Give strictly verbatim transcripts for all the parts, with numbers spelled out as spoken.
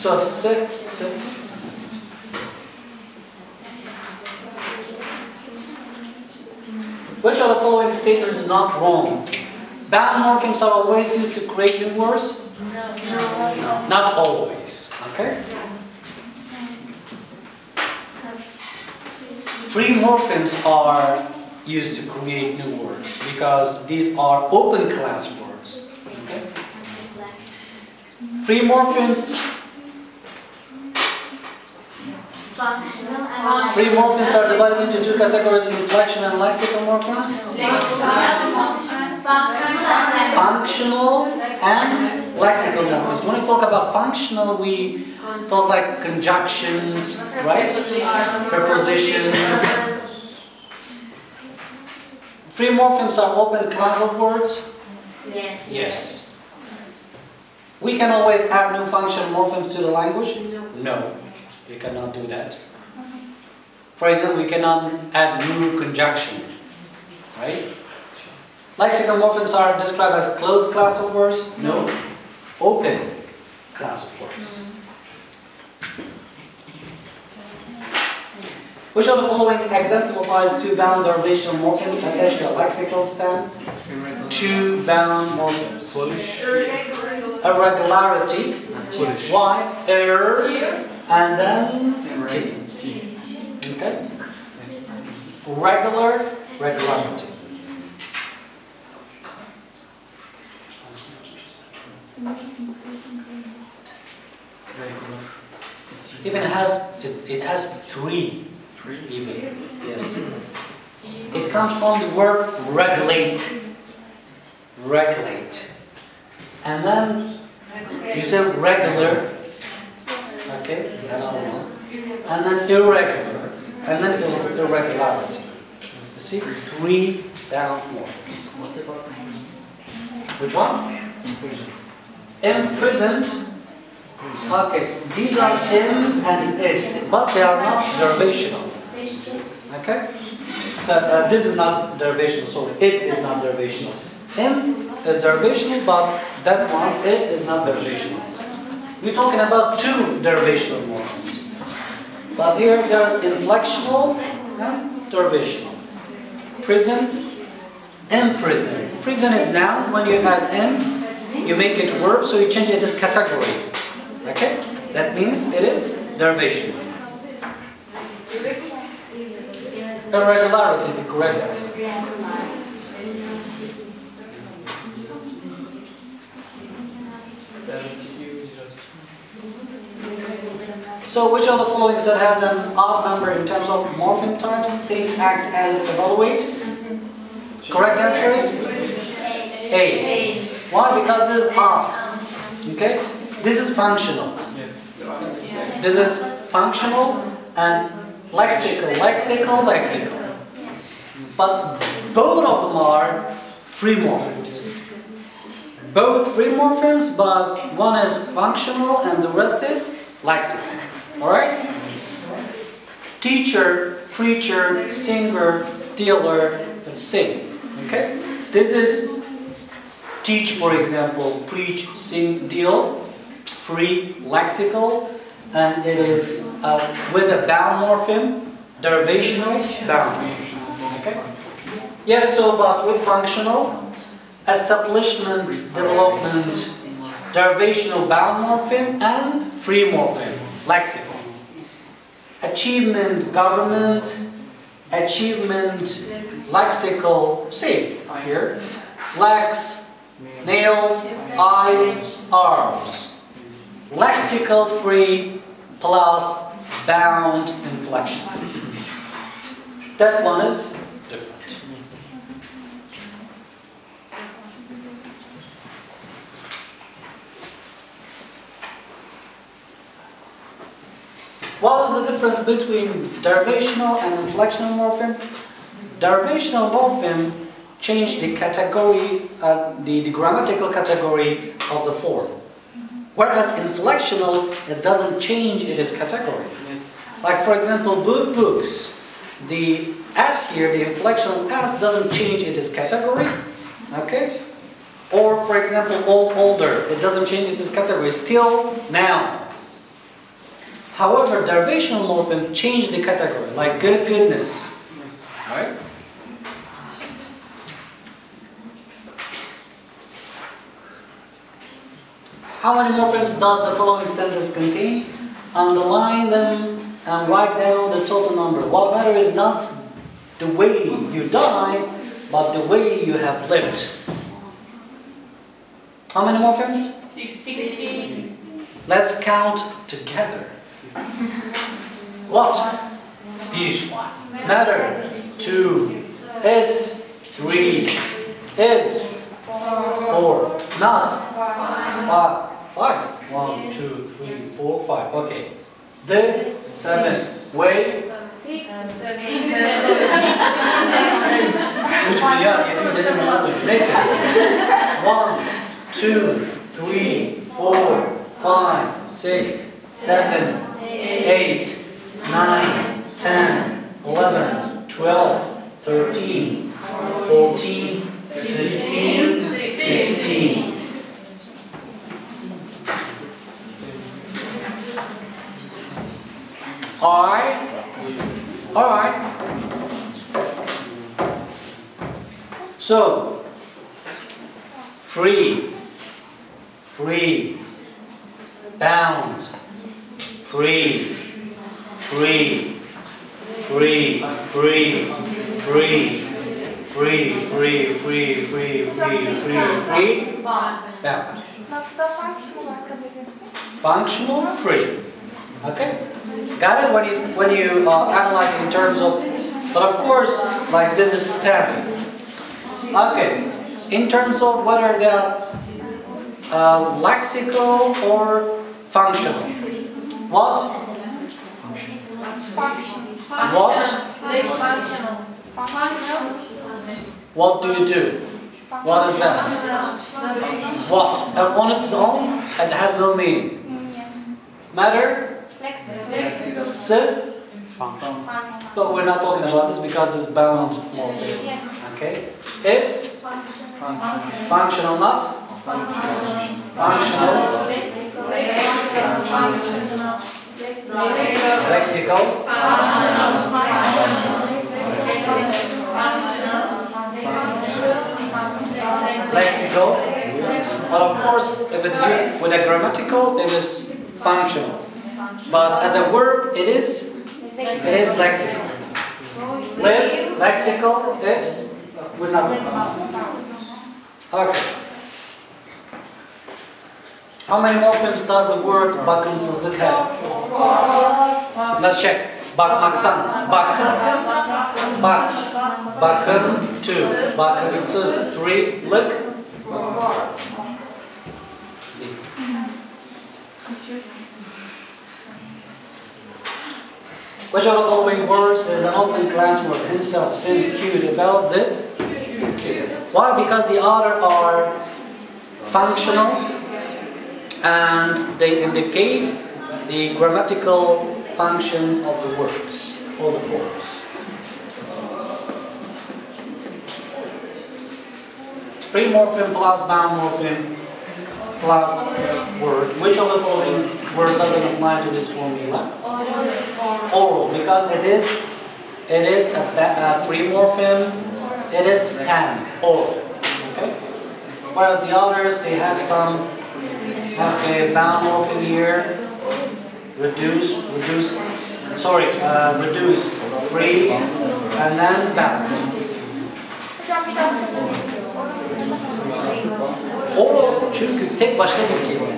So set, set. Which of the following statements is not wrong? Bad morphemes are always used to create new words? No. No. Not always. Okay? Free morphemes are used to create new words because these are open class words. Okay? Free morphemes. Free morphemes are divided into two categories: inflection and lexical morphemes. Functional and lexical morphemes. When we talk about functional, we talk like conjunctions, right? Prepositions. Free morphemes are open class of words? Yes. Yes. We can always add new function morphemes to the language? No. No. We cannot do that. For example, we cannot add new conjunction. Right? Lexical morphemes are described as closed class of words? No. No. Open class of words. Which of the following exemplifies two-bound derivational morphemes attached to a lexical stem? Two-bound morphemes. Irregularity. Why? Er, and then T. Okay? Regular, regularity. Even has it, it has three. Even. Yes. It comes from the word regulate. Regulate. And then you say regular. Okay? And then irregular. And then irregularity. You see? Three bound morphemes. Which one? Imprisoned. Okay, these are in and its, but they are not derivational. Okay? So uh, this is not derivational, so it is not derivational. In is derivational, but that one, it is not derivational. We're talking about two derivational morphemes. But here they are inflectional and derivational. Prison, imprison. Prison is noun. When you add in, you make it verb, so you change it as category. Okay? That means it is derivation. Irregularity, the correct. So which of the following set has an odd number in terms of morpheme types? Think, act, and evaluate. Correct answer is A. Why? Because this is odd. Okay? This is functional. Yes. This is functional and lexical, lexical, lexical. But both of them are free morphemes. Both free morphemes, but one is functional and the rest is lexical. Alright? Teacher, preacher, singer, dealer, and sing. Okay? This is teach, for example, preach, sing, deal. Free lexical, and it is uh, with a bound morpheme, derivational bound. Okay? Yes, so but with functional, establishment, development, derivational bound morpheme, and free morpheme, lexical. Achievement, government, achievement, lexical, same here. Legs, nails, eyes, arms. Lexical free plus bound inflection. That one is different. What is the difference between derivational and inflectional morpheme? Derivational morpheme change the category, uh, the, the grammatical category of the form. Whereas inflectional, it doesn't change its category. Yes. Like for example, book, books. The S here, the inflectional S, doesn't change its category. Okay? Or for example, old, older. It doesn't change its category. Still noun. However, derivational morpheme changed the category, like good goodness. Yes. Right? How many morphemes does the following sentence contain? Underline them and write down the total number. What matters is not the way you die, but the way you have lived. How many morphemes? sixteen. Let's count together. What? Is matter. Two. Is three. Is four. Not five. Five. One, two, three, four, five. Okay. The seventh way. Which we are getting another. One, two, three, four, five, six, seven, eight, nine, ten, eleven, twelve, thirteen, fourteen, fifteen, sixteen. Alright. Alright. So, free, free, bound, free, free, free, free, free, free, free, free, free, free, free, free, bound. Functional free. Okay? Got it? When you when you uh, analyze in terms of, but of course, like this is standard. Okay. In terms of whether they are uh, lexical or functional. What? Functional. What? Functional. What do you do? What is that? What? And on its own, it has no meaning. Matter? Lexical. Functional. But we're not talking about this because it's bound morpheme. Yes. Okay. Is? Functional. Functional, not? Functional. Functional. Lexical. Lexical. Lexical. But of course, if it's used with a grammatical, it is functional. But as a verb, it is, it is lexical. Live, lexical, it, we're not. Okay. How many morphemes does the word bakımsızlık have? Let's check. Bakmaktan, bak, bak, bakın, two, bakımsız, three, lık. Which of the following words is an opening class word himself, since Q developed the Q? Why? Because the other are functional and they indicate the grammatical functions of the words or the forms. Free morpheme plus bound morpheme plus word. Which of the following word doesn't apply to this formula? Oral, because it is it is a, a free morpheme, it is stem, oral. Okay? Whereas the others, they have some have a bound morpheme here, reduce, reduce, sorry, uh, reduce, free, and then bound. Oral çünkü tek başına bir kelime.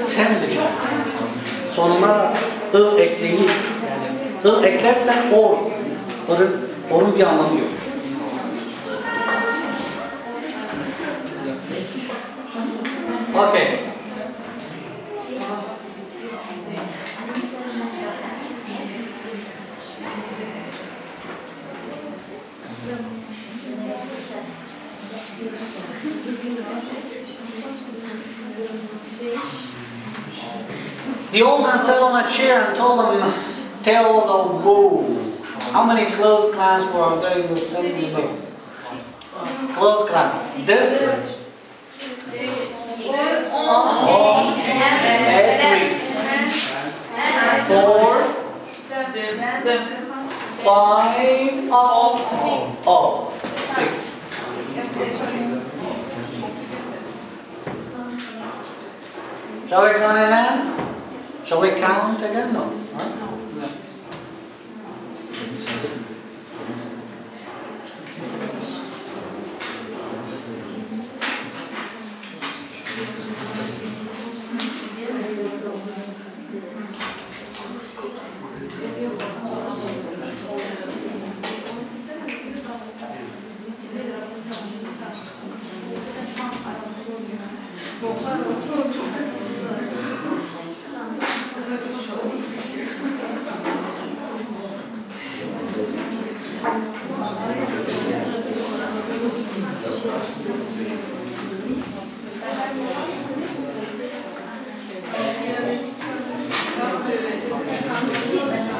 Stem de çok. Sonuna ı ekleyip, yani ı eklersen or, onun bir anlamı yok. Okay. The old man sat on a chair and told them tales of woe. How many closed class were there in the sentence? Close Closed class. The? On. then five of oh, six. Shall we count again? Shall we count again? No.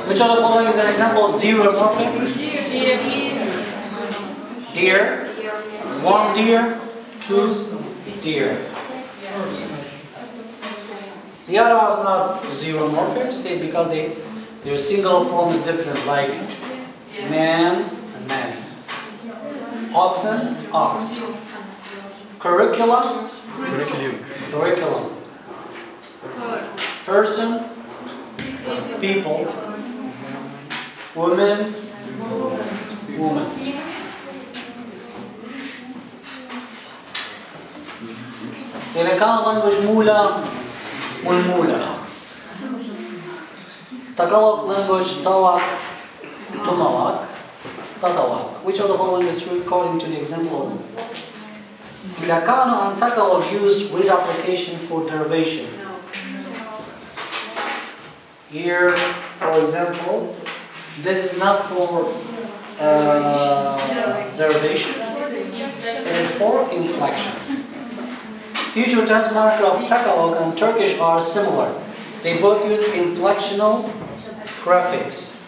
Which of the following is an example of zero morpheme? Deer. One deer, two deer. The other ones are not zeomorphemes, they, because they, their single form is different, like man and man. Oxen, ox. Curricula, curriculum. curriculum. Person, people. Woman, woman. إذا كان language مولة ملمولة. Tagalog language tawag tumawag tatawag. Which of the following is true according to the example? Ilocano and Tagalog use with application for derivation. Here, for example. This is not for uh, derivation, it is for inflection. Future tense marker of Tagalog and Turkish are similar. They both use inflectional prefix.